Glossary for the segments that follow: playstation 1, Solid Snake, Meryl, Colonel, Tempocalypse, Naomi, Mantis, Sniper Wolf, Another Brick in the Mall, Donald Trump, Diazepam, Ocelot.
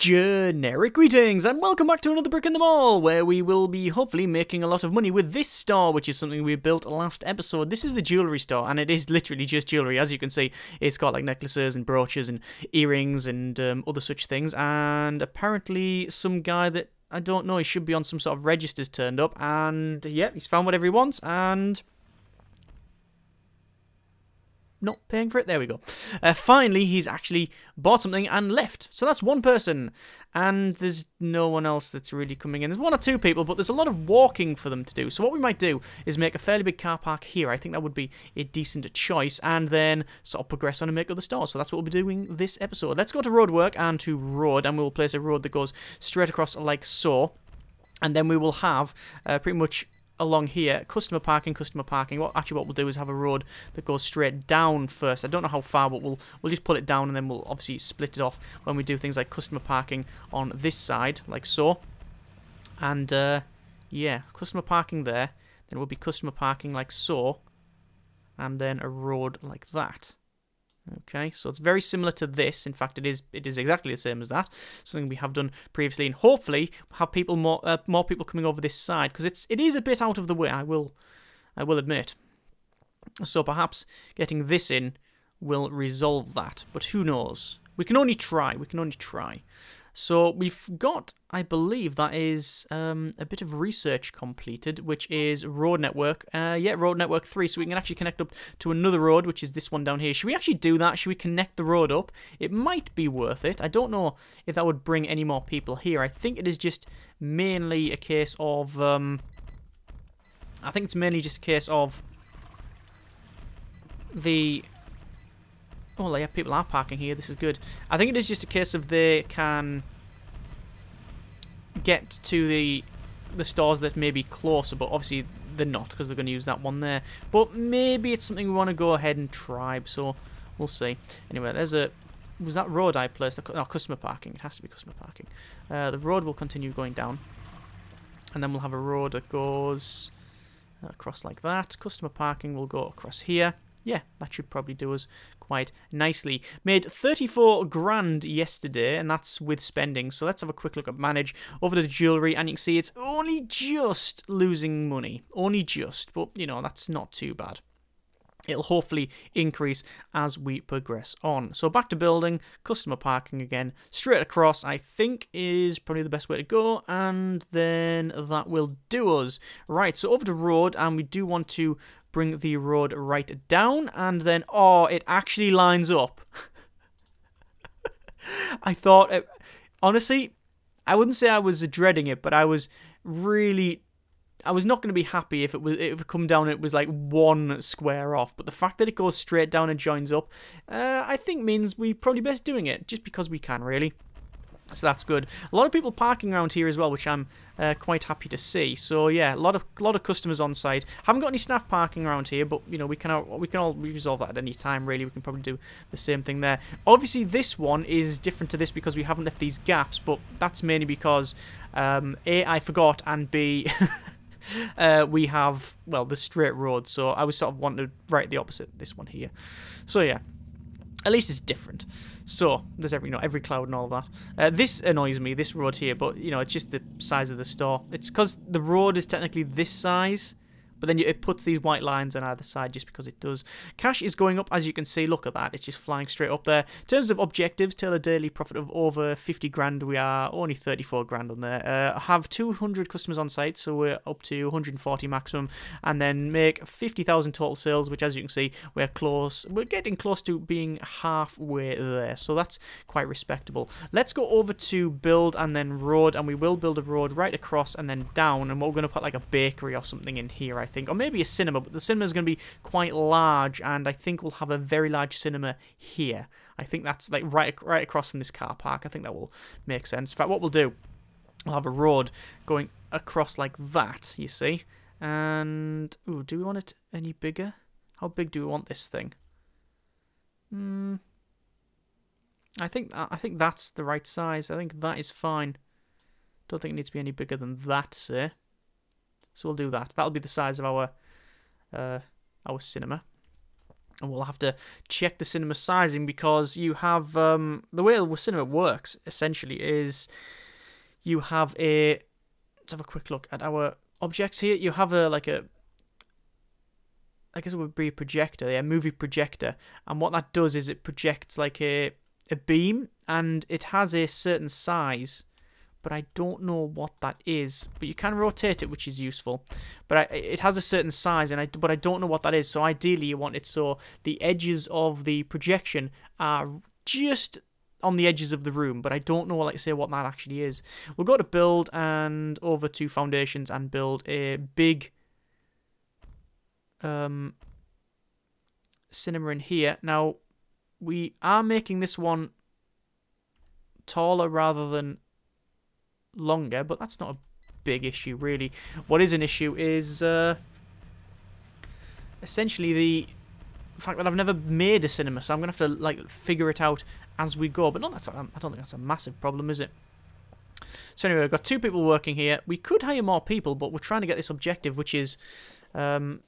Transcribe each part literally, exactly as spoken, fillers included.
Generic greetings and welcome back to another Brick in the Mall, where we will be hopefully making a lot of money with this store, which is something we built last episode. This is the jewellery store, and it is literally just jewellery. As you can see, it's got like necklaces and brooches and earrings and um, other such things, and apparently some guy that I don't know, he should be on some sort of registers turned up, and yeah, he's found whatever he wants, and not paying for it. There we go. Uh, finally, he's actually bought something and left. So that's one person. And there's no one else that's really coming in. There's one or two people, but there's a lot of walking for them to do. So what we might do is make a fairly big car park here. I think that would be a decent choice. And then sort of progress on and make other stores. So that's what we'll be doing this episode. Let's go to roadwork and to road. And we'll place a road that goes straight across like so. And then we will have uh, pretty much along here, customer parking, customer parking. Well, actually what we'll do is have a road that goes straight down first. I don't know how far, but we'll we'll just pull it down, and then we'll obviously split it off when we do things like customer parking on this side, like so. And, uh, yeah, customer parking there. Then we'll be customer parking like so. And then a road like that. Okay, so it's very similar to this. In fact, it is it is exactly the same as that. Something we have done previously, and hopefully have people more uh, more people coming over this side, because it's it is a bit out of the way. I will I will admit. So perhaps getting this in will resolve that, but who knows? We can only try. We can only try. So we've got, I believe, that is um, a bit of research completed, which is road network. Uh, yeah, road network three, so we can actually connect up to another road, which is this one down here. Should we actually do that? Should we connect the road up? It might be worth it. I don't know if that would bring any more people here. I think it is just mainly a case of... Um, I think it's mainly just a case of the... Oh, yeah, people are parking here. This is good. I think it is just a case of they can get to the the stores that may be closer, but obviously they're not, because they're going to use that one there. But maybe it's something we want to go ahead and try, so we'll see. Anyway, there's a... Was that road I placed? Oh, customer parking. It has to be customer parking. Uh, the road will continue going down. And then we'll have a road that goes across like that. Customer parking will go across here. Yeah, that should probably do us quite nicely. Made thirty-four grand yesterday, and that's with spending. So let's have a quick look at manage over to the jewellery, and you can see it's only just losing money. Only just, but, you know, that's not too bad. It'll hopefully increase as we progress on. So back to building, customer parking again, straight across I think is probably the best way to go, and then that will do us. Right, so over to road, and we do want to bring the road right down, and then, oh, it actually lines up. I thought, it, honestly, I wouldn't say I was dreading it, but I was really... I was not going to be happy if it was it would come down and it was like one square off, but the fact that it goes straight down and joins up, uh, I think means we probably best doing it, just because we can, really. So that's good. A lot of people parking around here as well, which I'm uh, quite happy to see. So yeah, a lot of lot of customers on site. Haven't got any staff parking around here, but you know we can all, we can all resolve that at any time. Really, we can probably do the same thing there. Obviously, this one is different to this because we haven't left these gaps, but that's mainly because um, A, I forgot, and B. Uh, we have, well, the straight road, so I was sort of wanting to write the opposite, this one here. So yeah, at least it's different. So there's every, you know, every cloud and all that. Uh, this annoys me, this road here, but you know, it's just the size of the store. It's because the road is technically this size, but then it puts these white lines on either side just because it does. Cash is going up, as you can see. Look at that. It's just flying straight up there. In terms of objectives, till a daily profit of over fifty grand. We are only thirty-four grand on there. Uh, have two hundred customers on site, so we're up to one hundred forty maximum. And then make fifty thousand total sales, which, as you can see, we're close. We're getting close to being halfway there. So that's quite respectable. Let's go over to build and then road. And we will build a road right across and then down. And we're going to put like a bakery or something in here, I think. think, or maybe a cinema, but the cinema is going to be quite large, and I think we'll have a very large cinema here. I think that's like right right across from this car park. I think that will make sense. In fact, what we'll do, we'll have a road going across like that, you see, and ooh, do we want it any bigger? How big do we want this thing? Hmm. I think I think that's the right size. I think that is fine. Don't think it needs to be any bigger than that, sir. So we'll do that. That'll be the size of our uh, our cinema. And we'll have to check the cinema sizing, because you have um, the way the cinema works essentially is you have a let's have a quick look at our objects here. You have a like a I guess it would be a projector, yeah, movie projector, and what that does is it projects like a a beam, and it has a certain size, but I don't know what that is. But you can rotate it, which is useful. But I, it has a certain size, and I but I don't know what that is. So ideally, you want it so the edges of the projection are just on the edges of the room. But I don't know, like say, what that actually is. We'll go to build and over to foundations and build a big um, cinema in here. Now we are making this one taller rather than longer, but that's not a big issue really. What is an issue is uh, essentially the fact that I've never made a cinema, so I'm gonna have to like figure it out as we go. But no, that's I don't think that's a massive problem, is it? So anyway, I've got two people working here. We could hire more people, but we're trying to get this objective, which is um,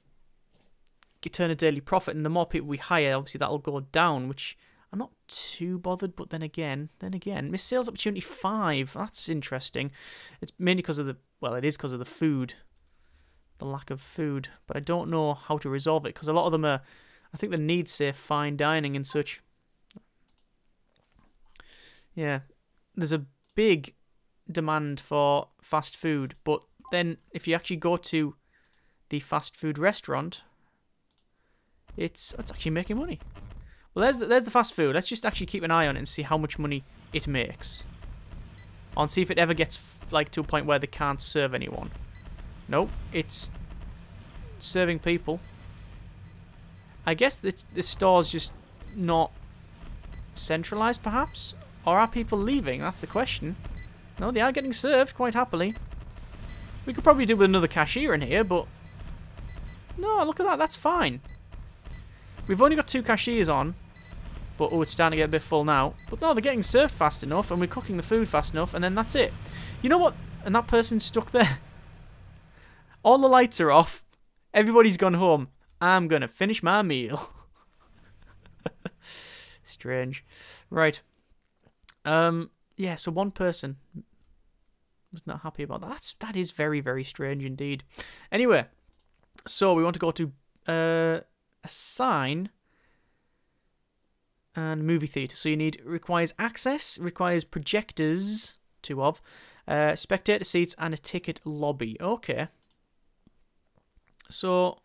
you turn a daily profit, and the more people we hire, obviously that'll go down, which I'm not too bothered, but then again, then again, missed sales opportunity five. That's interesting. It's mainly because of the, well, it is because of the food, the lack of food. But I don't know how to resolve it, because a lot of them are, I think the needs say fine dining and such. Yeah, there's a big demand for fast food, but then if you actually go to the fast food restaurant, it's it's actually making money. Well, there's the, there's the fast food. Let's just actually keep an eye on it and see how much money it makes. And see if it ever gets f like to a point where they can't serve anyone. Nope, it's serving people. I guess the, the store's just not centralised, perhaps? Or are people leaving? That's the question. No, they are getting served quite happily. We could probably do with another cashier in here, but... no, look at that, that's fine. We've only got two cashiers on. But, oh, it's starting to get a bit full now. But, no, they're getting served fast enough, and we're cooking the food fast enough, and then that's it. You know what? And that person's stuck there. All the lights are off. Everybody's gone home. I'm going to finish my meal. Strange. Right. Um, yeah, so one person was not happy about that. That's, that is very, very strange indeed. Anyway, so we want to go to... Uh, assign and movie theater. So you need requires access, requires projectors, two of, uh, spectator seats, and a ticket lobby. Okay. So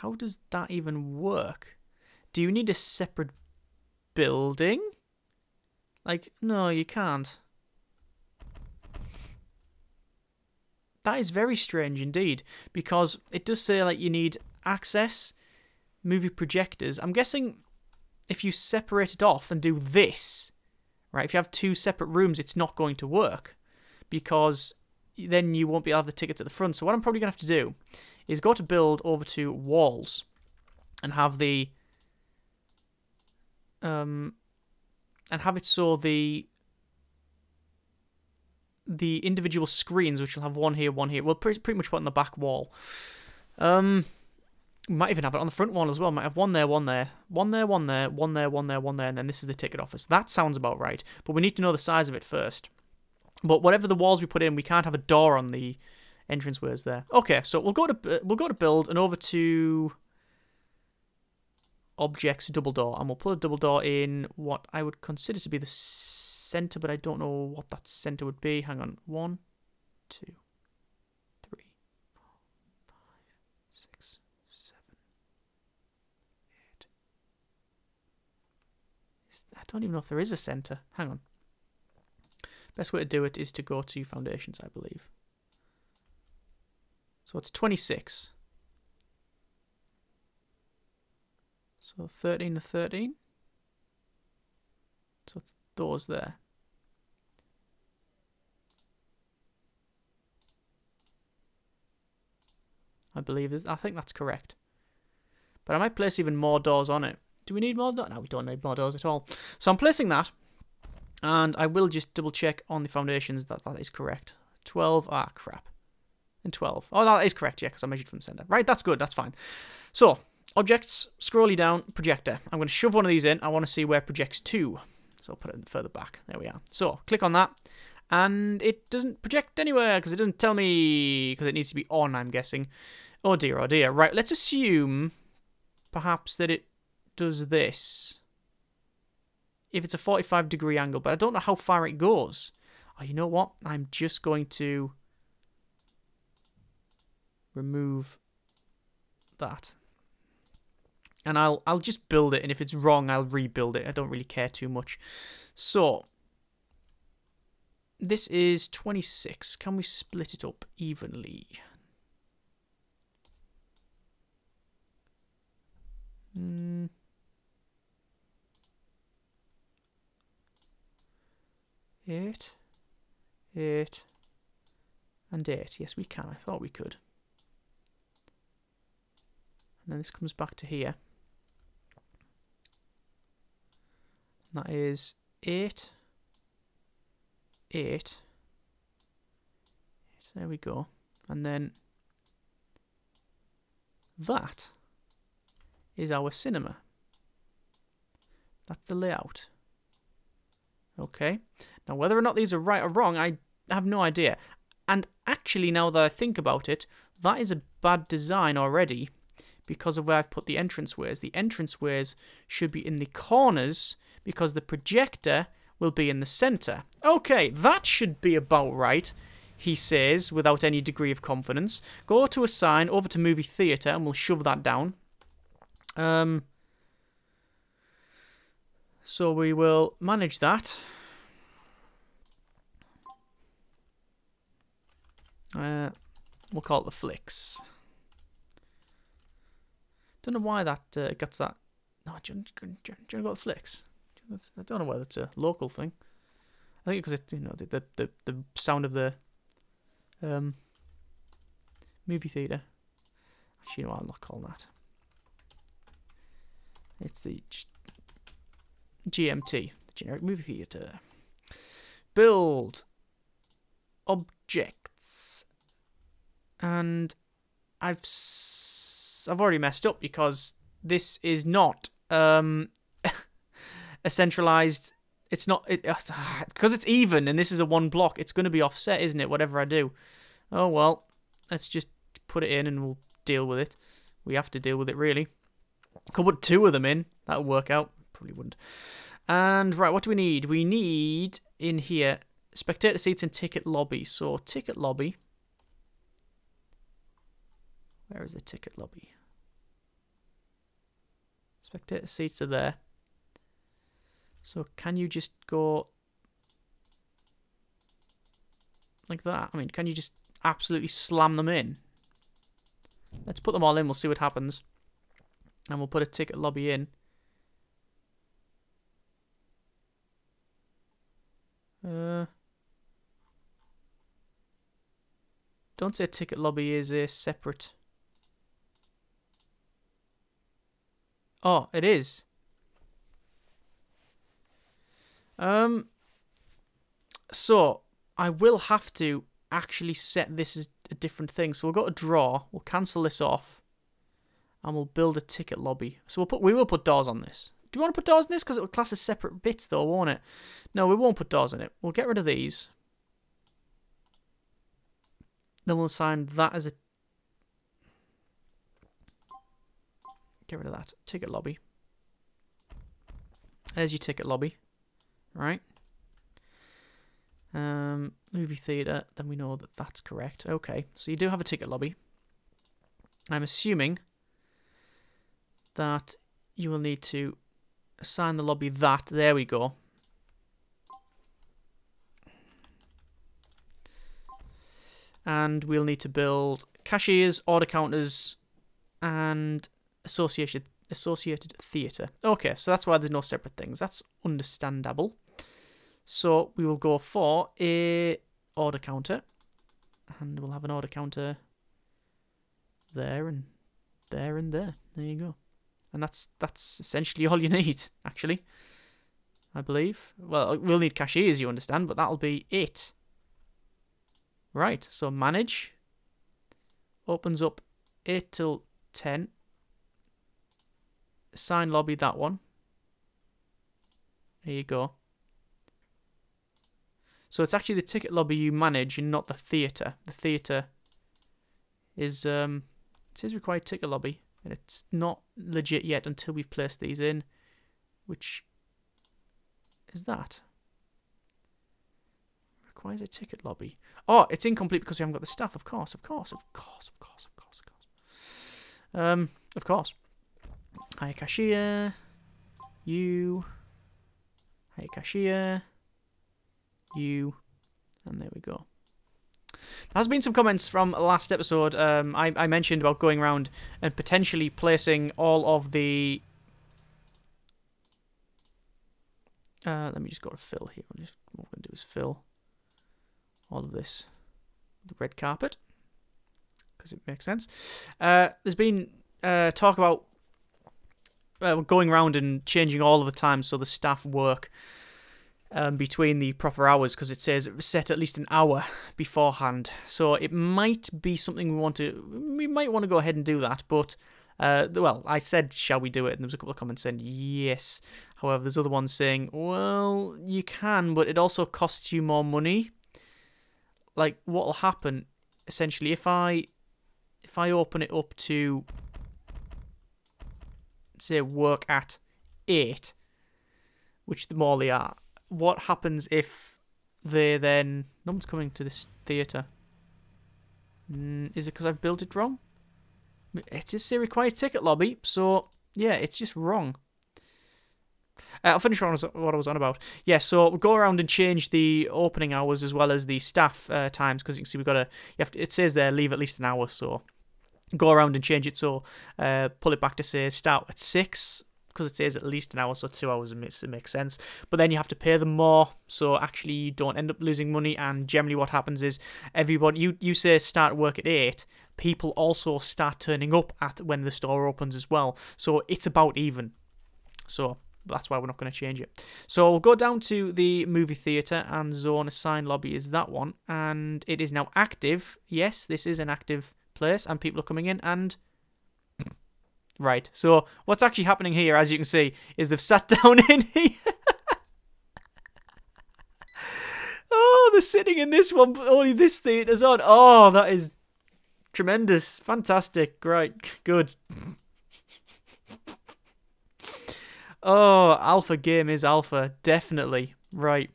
how does that even work? Do you need a separate building? Like, no, you can't. That is very strange indeed, because it does say like you need access, movie projectors. I'm guessing if you separate it off and do this, right, if you have two separate rooms, it's not going to work, because then you won't be able to have the tickets at the front. So what I'm probably going to have to do is go to build over to walls and have the um and have it so the the individual screens, which will have one here, one here. We'll pretty, pretty much put on the back wall. Um, might even have it on the front wall as well. Might have one there, one there, one there, one there, one there, one there, one there, and then this is the ticket office. That sounds about right, but we need to know the size of it first. But whatever the walls we put in, we can't have a door on the entranceways there. Okay, so we'll go to we'll go to build and over to objects double door, and we'll put a double door in what I would consider to be the center, but I don't know what that center would be. Hang on. One, two, three, four, five, six, seven, eight. I don't even know if there is a center. Hang on. Best way to do it is to go to foundations, I believe. So it's twenty-six. So thirteen to thirteen. So it's doors there. I believe is. I think that's correct. But I might place even more doors on it. Do we need more doors? No, we don't need more doors at all. So I'm placing that, and I will just double check on the foundations that that is correct. twelve. Ah, crap. And twelve. Oh, that is correct. Yeah, because I measured from the center. Right. That's good. That's fine. So objects, scrolly down, projector. I'm going to shove one of these in. I want to see where projects to. So I'll put it further back. There we are. So click on that. And it doesn't project anywhere because it doesn't tell me, because it needs to be on, I'm guessing. Oh dear, oh dear. Right, let's assume perhaps that it does this. If it's a forty-five degree angle, but I don't know how far it goes. Oh, you know what? I'm just going to remove that. And I'll I'll just build it, and if it's wrong, I'll rebuild it. I don't really care too much. So this is twenty-six. Can we split it up evenly? Hmm. Eight, eight, and eight. Yes, we can. I thought we could. And then this comes back to here. And that is eight, eight. So there we go. And then that is our cinema. That's the layout. Okay, now whether or not these are right or wrong, I have no idea. And actually, now that I think about it, that is a bad design already because of where I've put the entranceways. The entranceways should be in the corners because the projector will be in the center. Okay, that should be about right, he says, without any degree of confidence. Go to assign, over to movie theater, and we'll shove that down. Um... So we will manage that. Uh, we'll call it the flicks. Don't know why that uh, gets that. No, do you, do you, do you know about the flicks? I don't know whether it's a local thing. I think because it, you know, the, the the the sound of the um movie theater. Actually, you know, I'll not call that. It's the just, G M T, the generic movie theater. Build objects, and I've s I've already messed up because this is not um a centralized. It's not it because it's even, and this is a one block. It's going to be offset, isn't it? Whatever I do. Oh well, let's just put it in, and we'll deal with it. We have to deal with it, really. Could put two of them in. That'll work out. Probably wouldn't. And right, what do we need? We need in here spectator seats and ticket lobby. So ticket lobby. Where is the ticket lobby? Spectator seats are there. So can you just go like that? I mean, can you just absolutely slam them in? Let's put them all in. We'll see what happens. And we'll put a ticket lobby in. Uh, don't say ticket lobby is a separate. Oh, it is. Um. So I will have to actually set this as a different thing. So we've got a draw. We'll cancel this off, and we'll build a ticket lobby. So we'll put we will put doors on this. Do you want to put doors in this? Because it will class as separate bits, though, won't it? No, we won't put doors in it. We'll get rid of these. Then we'll assign that as a... Get rid of that. Ticket lobby. There's your ticket lobby. Right. Um, movie theatre. Then we know that that's correct. Okay, so you do have a ticket lobby. I'm assuming that you will need to assign the lobby that. There we go. And we'll need to build cashiers, order counters, and associated associated theatre. Okay, so that's why there's no separate things. That's understandable. So we will go for a order counter. And we'll have an order counter there and there and there. There you go. And that's that's essentially all you need, actually, I believe. Well, we'll need cashiers, you understand, but that'll be it. Right, so manage opens up eight till ten. sign lobby, that one. There you go. So it's actually the ticket lobby you manage and not the theatre. The theatre is, um, it says required ticket lobby, and it's not legit yet until we've placed these in, which is that. Requires a ticket lobby. Oh, it's incomplete because we haven't got the staff, of course, of course, of course, of course, of course, of course. Um, of course. Hi, cashier. You. Hi, cashier. You. And there we go. There has been some comments from last episode. Um, I, I mentioned about going around and potentially placing all of the... Uh, let me just go to fill here. I'm just, what we're going to do is fill all of this. The red carpet. Because it makes sense. Uh, there's been uh, talk about uh, going around and changing all of the time so the staff work Um, between the proper hours, because it says set at least an hour beforehand, so it might be something we want to we might want to go ahead and do that. But uh, well, I said shall we do it, and there was a couple of comments saying yes. However, there's other ones saying, well, you can, but it also costs you more money. Like, what'll happen essentially if I if I open it up to say work at eight, which the more they are. What happens if they then... No one's coming to this theatre. Mm, is it because I've built it wrong? It is a required ticket lobby, so yeah, it's just wrong. Uh, I'll finish on what I was on about. Yeah, so we'll go around and change the opening hours as well as the staff uh, times, because you can see we've got to... You have to, it says there, leave at least an hour, so go around and change it, so uh, pull it back to say start at six, because it says at least an hour, so two hours it makes sense. But then you have to pay them more, so actually you don't end up losing money. And generally what happens is everybody, you, you say start work at eight, people also start turning up at when the store opens as well. So it's about even. So that's why we're not going to change it. So we'll go down to the movie theatre and zone assign lobby is that one. And it is now active. Yes, this is an active place and people are coming in and... Right, so what's actually happening here, as you can see, is they've sat down in here. Oh, they're sitting in this one, but only this theatre's on. Oh, that is tremendous. Fantastic. Right, good. Oh, alpha game is alpha. Definitely. Right.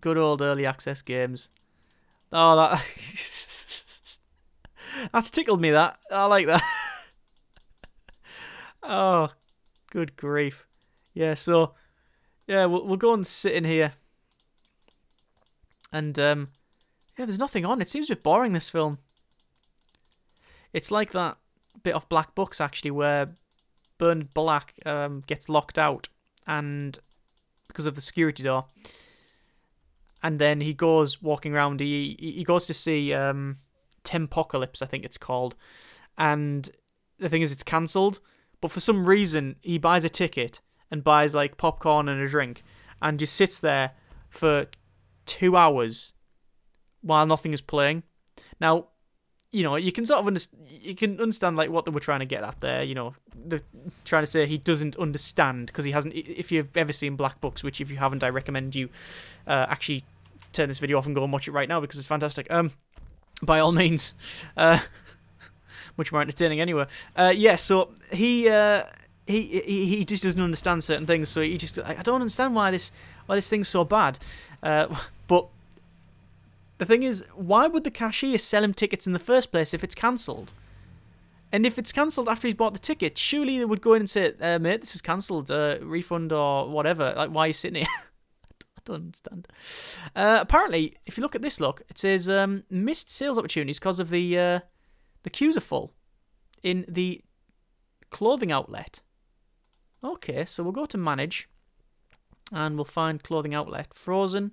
Good old early access games. Oh, that... That's tickled me, that. I like that. Oh, good grief. Yeah, so, yeah, we'll, we'll go and sit in here. And, um, yeah, there's nothing on. It seems a bit boring, this film. It's like that bit of Black Books, actually, where Burned Black um, gets locked out and because of the security door. And then he goes walking around. He, he goes to see um, Tempocalypse, I think it's called. And the thing is, it's cancelled. But for some reason, he buys a ticket and buys, like, popcorn and a drink and just sits there for two hours while nothing is playing. Now, you know, you can sort of understand, you can understand, like, what they were trying to get at there, you know. They're trying to say he doesn't understand because he hasn't... If you've ever seen Black Books, which if you haven't, I recommend you uh, actually turn this video off and go and watch it right now because it's fantastic. Um, by all means. Uh... Much more entertaining anyway. Uh, yeah, so he, uh, he he he just doesn't understand certain things, so he just I don't understand why this why this thing's so bad. Uh, but the thing is, why would the cashier sell him tickets in the first place if it's cancelled? And if it's cancelled after he's bought the ticket, surely they would go in and say, uh, "Mate, this is cancelled, uh, refund or whatever." Like, why are you sitting here? I don't understand. Uh, apparently, if you look at this, look, it says um, missed sales opportunities because of the. Uh, The queues are full in the clothing outlet. Okay, so we'll go to manage and we'll find clothing outlet. Frozen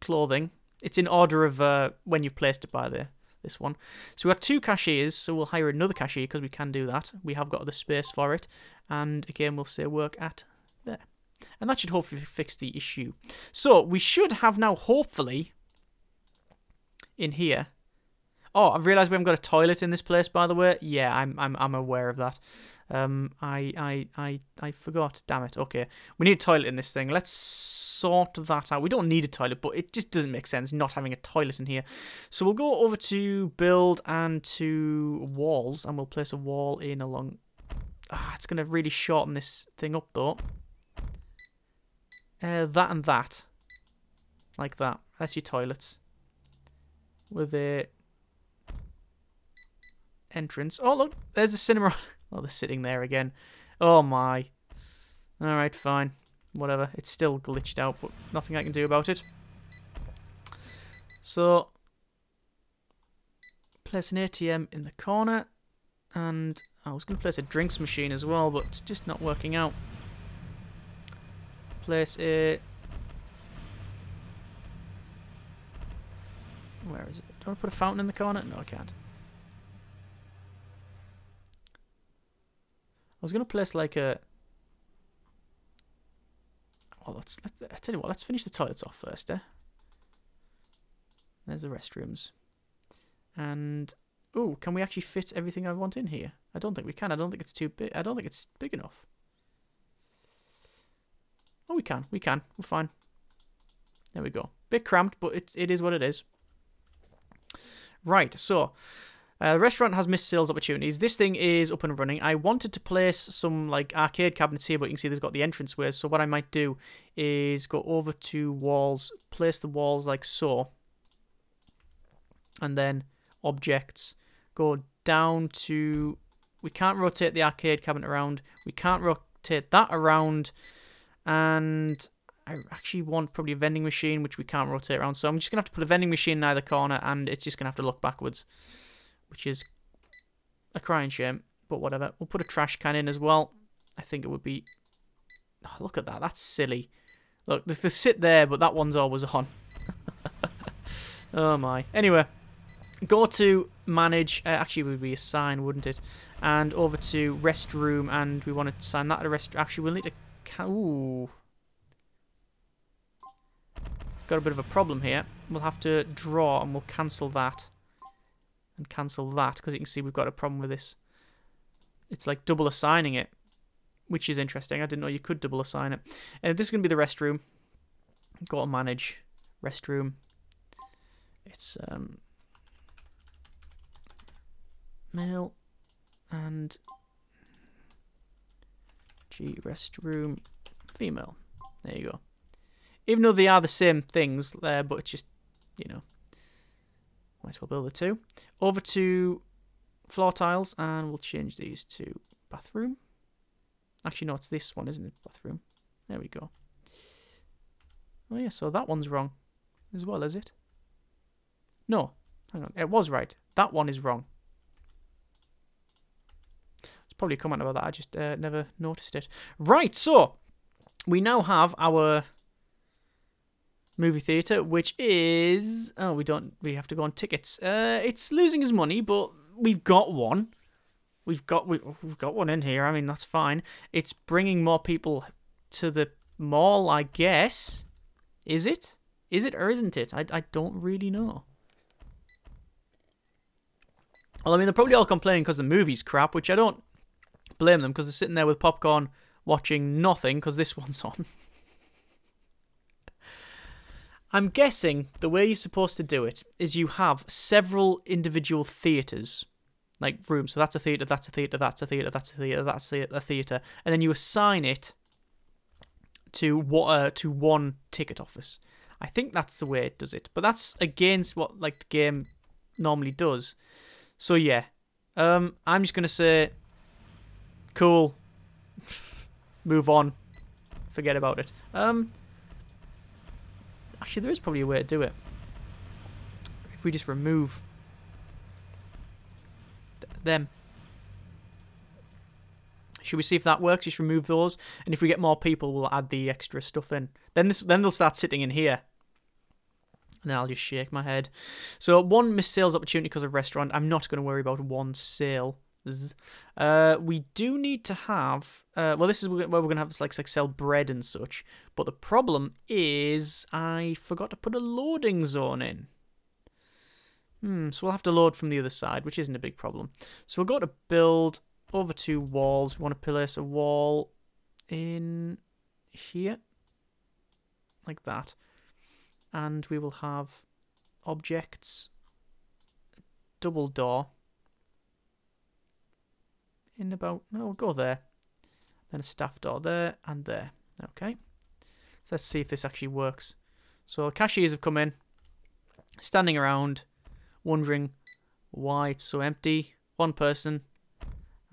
clothing. It's in order of uh, when you've placed it by there, this one. So we've got two cashiers, so we'll hire another cashier because we can do that. We have got the space for it. And again, we'll say work at there. And that should hopefully fix the issue. So we should have now, hopefully, in here... Oh, I've realised we haven't got a toilet in this place, by the way. Yeah, I'm I'm I'm aware of that. Um, I I I I forgot. Damn it. Okay, we need a toilet in this thing. Let's sort that out. We don't need a toilet, but it just doesn't make sense not having a toilet in here. So we'll go over to build and to walls, and we'll place a wall in along. Ah, it's gonna really shorten this thing up, though. Uh, that and that, like that. That's your toilet. With a entrance. Oh look, there's the cinema. Oh, they're sitting there again. Oh my. Alright, fine. Whatever. It's still glitched out, but nothing I can do about it. So, place an A T M in the corner. And I was going to place a drinks machine as well, but it's just not working out. Place a... Where is it? Do I want to put a fountain in the corner? No, I can't. I was gonna place like a. Well, let's. I tell you what. Let's finish the toilets off first, eh? There's the restrooms, and oh, can we actually fit everything I want in here? I don't think we can. I don't think it's too big. I don't think it's big enough. Oh, we can. We can. We're fine. There we go. Bit cramped, but it it is what it is. Right. So. Uh, the restaurant has missed sales opportunities. This thing is up and running. I wanted to place some like arcade cabinets here, but you can see there's got the entranceways. So what I might do is go over to walls, place the walls like so, and then objects. Go down to. We can't rotate the arcade cabinet around. We can't rotate that around, and I actually want probably a vending machine, which we can't rotate around. So I'm just gonna have to put a vending machine in either corner, and it's just gonna have to look backwards. Which is a crying shame, but whatever. We'll put a trash can in as well. I think it would be... Oh, look at that. That's silly. Look, they sit there, but that one's always on. Oh, my. Anyway, go to manage. Uh, actually, it would be a sign, wouldn't it? And over to restroom, and we want to sign that to restroom. Actually, we'll need a... Ca Ooh. Got a bit of a problem here. We'll have to draw, and we'll cancel that. And cancel that, because you can see we've got a problem with this. It's like double assigning it, which is interesting. I didn't know you could double assign it. And this is going to be the restroom. Go to manage restroom. It's um male and G restroom female. There you go. Even though they are the same things there, uh, but it's just, you know. Might as well build the two. Over to floor tiles, and we'll change these to bathroom. Actually, no, it's this one, isn't it? Bathroom. There we go. Oh, yeah, so that one's wrong as well, is it? No. Hang on. It was right. That one is wrong. There's probably a comment about that. I just uh, never noticed it. Right, so we now have our... movie theatre, which is... Oh, we don't... We have to go on tickets. Uh, it's losing his money, but we've got one. We've got we, we've got one in here. I mean, that's fine. It's bringing more people to the mall, I guess. Is it? Is it or isn't it? I, I don't really know. Well, I mean, they're probably all complaining because the movie's crap, which I don't blame them because they're sitting there with popcorn watching nothing because this one's on. I'm guessing the way you're supposed to do it is you have several individual theatres, like rooms. So that's a theatre, that's a theatre, that's a theatre, that's a theatre, that's a theatre. And then you assign it to what, uh, to one ticket office. I think that's the way it does it. But that's against what like the game normally does. So yeah, um, I'm just going to say, cool, move on, forget about it. Um... Actually, there is probably a way to do it. If we just remove th them. Should we see if that works? Just remove those. And if we get more people, we'll add the extra stuff in. Then this, then they'll start sitting in here. And then I'll just shake my head. So one missed sales opportunity because of restaurant. I'm not going to worry about one sale. Uh, we do need to have... Uh, well, this is where we're going to have this, like, like, sell bread and such. But the problem is I forgot to put a loading zone in. Hmm, so we'll have to load from the other side, which isn't a big problem. So we'll go to build over two walls. We want to place a wall in here, like that. And we will have objects, double door, in about, no, we'll go there. Then a staff door there and there. Okay. So let's see if this actually works. So cashiers have come in, standing around, wondering why it's so empty. One person.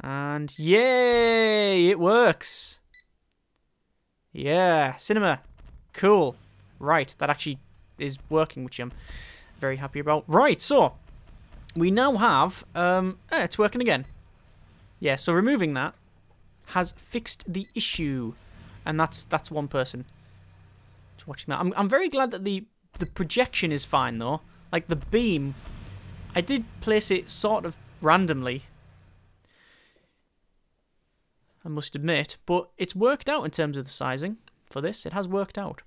And yay! It works! Yeah! Cinema! Cool. Right, that actually is working, which I'm very happy about. Right, so we now have... Um, eh, it's working again. Yeah, so removing that has fixed the issue. And that's that's one person just watching that. I'm, I'm very glad that the, the projection is fine, though. Like, the beam, I did place it sort of randomly, I must admit. But it's worked out in terms of the sizing for this. It has worked out.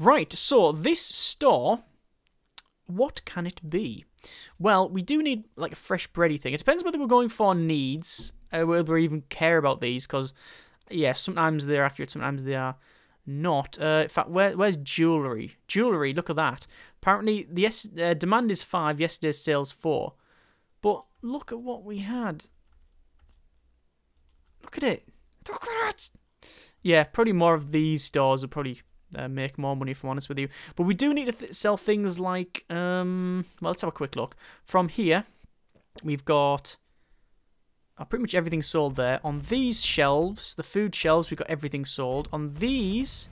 Right, so this store, what can it be? Well, we do need, like, a fresh bready thing. It depends whether we're going for needs, uh, whether we even care about these, because, yeah, sometimes they're accurate, sometimes they are not. Uh, in fact, where, where's jewellery? Jewellery, look at that. Apparently, the yes, uh, demand is five, yesterday's sales four. But look at what we had. Look at it. Look at it! Yeah, probably more of these stores are probably... Uh, make more money, if I'm honest with you. But we do need to th sell things like... Um, well, let's have a quick look. From here, we've got... Uh, pretty much everything sold there. On these shelves, the food shelves, we've got everything sold. On these,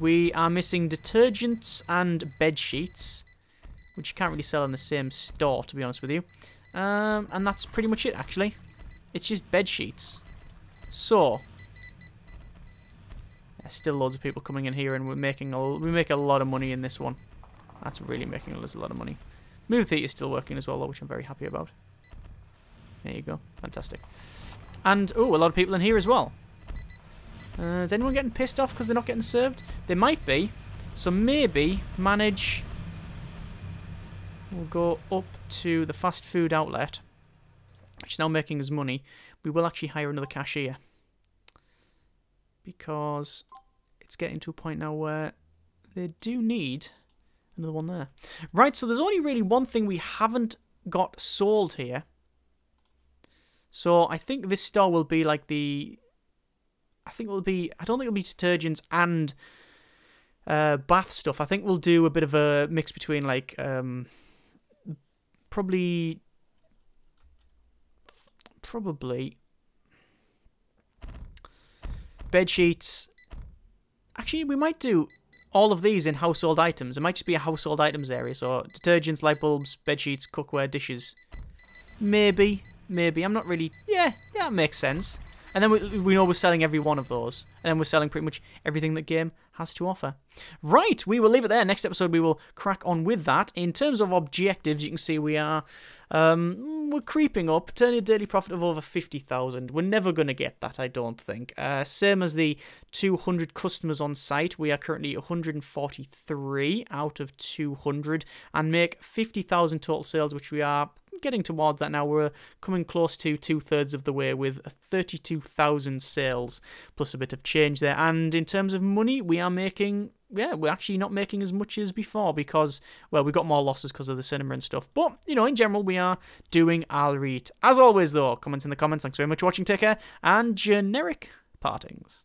we are missing detergents and bed sheets, which you can't really sell in the same store, to be honest with you. Um, and that's pretty much it, actually. It's just bed sheets. So... Still loads of people coming in here, and we're making a, we make a lot of money in this one. That's really making us a lot of money. Movie theatre is still working as well, though, which I'm very happy about. There you go. Fantastic. And, oh, a lot of people in here as well. Uh, is anyone getting pissed off because they're not getting served? They might be. So maybe manage... We'll go up to the fast food outlet, which is now making us money. We will actually hire another cashier, because it's getting to a point now where they do need another one there. Right, so there's only really one thing we haven't got sold here. So I think this store will be like the... I think it will be... I don't think it will be detergents and uh, bath stuff. I think we'll do a bit of a mix between like... Um, probably... Probably... bed sheets. Actually, we might do all of these in household items. It might just be a household items area. So detergents, light bulbs, bed sheets, cookware, dishes. Maybe, maybe. I'm not really. Yeah, that makes sense. And then we we know we're selling every one of those, and then we're selling pretty much everything that game has to offer. Right, we will leave it there. Next episode, we will crack on with that. In terms of objectives, you can see we are um, we're creeping up, turning a daily profit of over fifty thousand. We're never going to get that, I don't think. Uh, same as the two hundred customers on site, we are currently one hundred and forty-three out of two hundred, and make fifty thousand total sales, which we are getting towards that now. We're coming close to two-thirds of the way with thirty-two thousand sales plus a bit of change there. And in terms of money, we are making, yeah, we're actually not making as much as before because, well, we got more losses because of the cinema and stuff. But, you know, in general, we are doing all right. As always, though, comments in the comments. Thanks very much for watching. Take care. And generic partings.